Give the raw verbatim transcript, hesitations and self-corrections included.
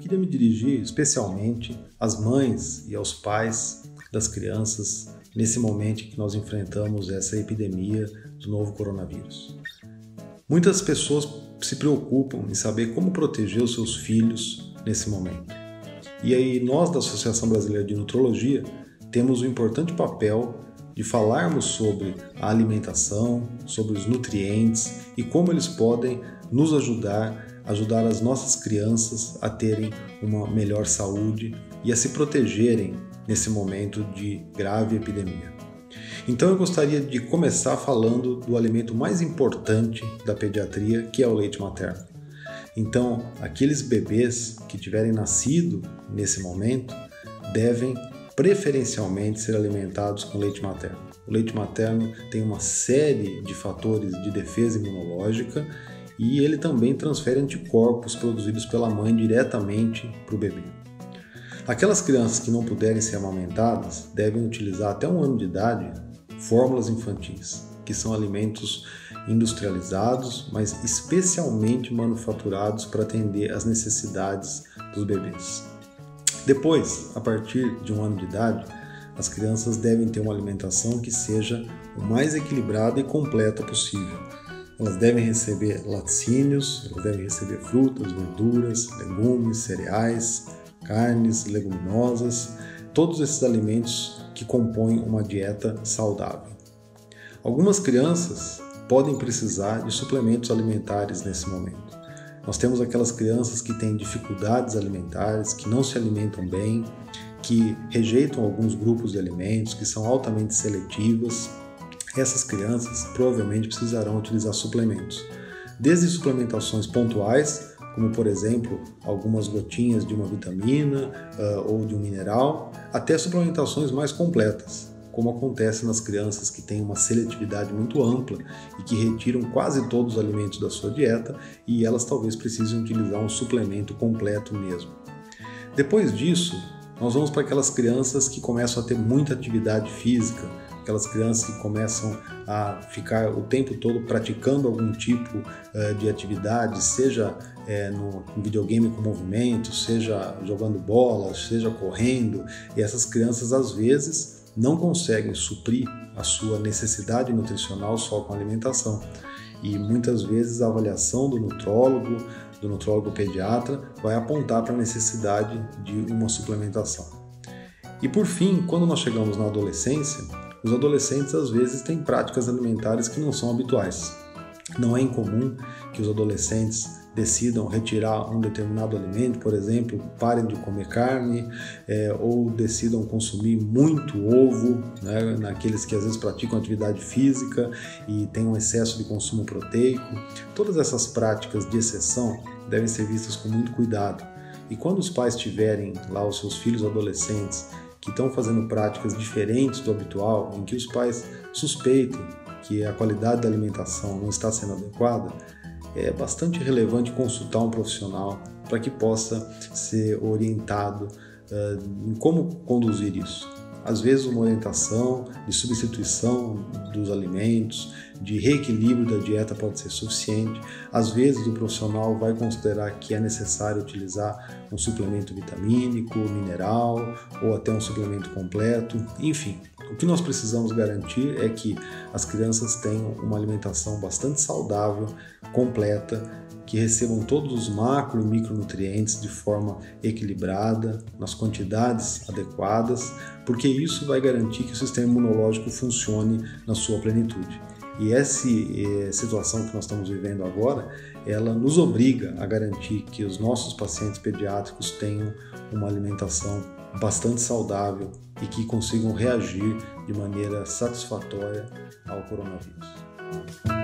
Queria me dirigir especialmente às mães e aos pais das crianças nesse momento que nós enfrentamos essa epidemia do novo coronavírus. Muitas pessoas se preocupam em saber como proteger os seus filhos nesse momento. E aí nós da Associação Brasileira de Nutrologia temos um importante papel de falarmos sobre a alimentação, sobre os nutrientes e como eles podem nos ajudar, ajudar as nossas crianças a terem uma melhor saúde e a se protegerem nesse momento de grave epidemia. Então eu gostaria de começar falando do alimento mais importante da pediatria, que é o leite materno. Então, aqueles bebês que tiverem nascido nesse momento devem preferencialmente ser alimentados com leite materno. O leite materno tem uma série de fatores de defesa imunológica e ele também transfere anticorpos produzidos pela mãe diretamente para o bebê. Aquelas crianças que não puderem ser amamentadas devem utilizar até um ano de idade fórmulas infantis, que são alimentos industrializados, mas especialmente manufaturados para atender às necessidades dos bebês. Depois, a partir de um ano de idade, as crianças devem ter uma alimentação que seja o mais equilibrada e completa possível. Elas devem receber laticínios, elas devem receber frutas, verduras, legumes, cereais, carnes, leguminosas, todos esses alimentos que compõem uma dieta saudável. Algumas crianças podem precisar de suplementos alimentares nesse momento. Nós temos aquelas crianças que têm dificuldades alimentares, que não se alimentam bem, que rejeitam alguns grupos de alimentos, que são altamente seletivas. Essas crianças provavelmente precisarão utilizar suplementos, desde suplementações pontuais, como por exemplo algumas gotinhas de uma vitamina uh, ou de um mineral, até suplementações mais completas, como acontece nas crianças que têm uma seletividade muito ampla e que retiram quase todos os alimentos da sua dieta e elas talvez precisem utilizar um suplemento completo mesmo. Depois disso, nós vamos para aquelas crianças que começam a ter muita atividade física, aquelas crianças que começam a ficar o tempo todo praticando algum tipo uh, de atividade, seja é, no videogame com movimento, seja jogando bola, seja correndo, e essas crianças às vezes não conseguem suprir a sua necessidade nutricional só com alimentação. E muitas vezes a avaliação do nutrólogo, do nutrólogo pediatra, vai apontar para a necessidade de uma suplementação. E por fim, quando nós chegamos na adolescência, os adolescentes às vezes têm práticas alimentares que não são habituais. Não é incomum que os adolescentes decidam retirar um determinado alimento, por exemplo, parem de comer carne, é, ou decidam consumir muito ovo, né, naqueles que às vezes praticam atividade física e têm um excesso de consumo proteico. Todas essas práticas de exceção devem ser vistas com muito cuidado. E quando os pais tiverem lá os seus filhos adolescentes que estão fazendo práticas diferentes do habitual, em que os pais suspeitem que a qualidade da alimentação não está sendo adequada, é bastante relevante consultar um profissional para que possa ser orientado uh, em como conduzir isso. Às vezes uma orientação de substituição dos alimentos, de reequilíbrio da dieta pode ser suficiente. Às vezes o profissional vai considerar que é necessário utilizar um suplemento vitamínico, mineral ou até um suplemento completo, enfim. O que nós precisamos garantir é que as crianças tenham uma alimentação bastante saudável, completa, que recebam todos os macro e micronutrientes de forma equilibrada, nas quantidades adequadas, porque isso vai garantir que o sistema imunológico funcione na sua plenitude. E essa eh, situação que nós estamos vivendo agora, ela nos obriga a garantir que os nossos pacientes pediátricos tenham uma alimentação bastante saudável e que consigam reagir de maneira satisfatória ao coronavírus.